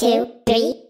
1, 2, 3.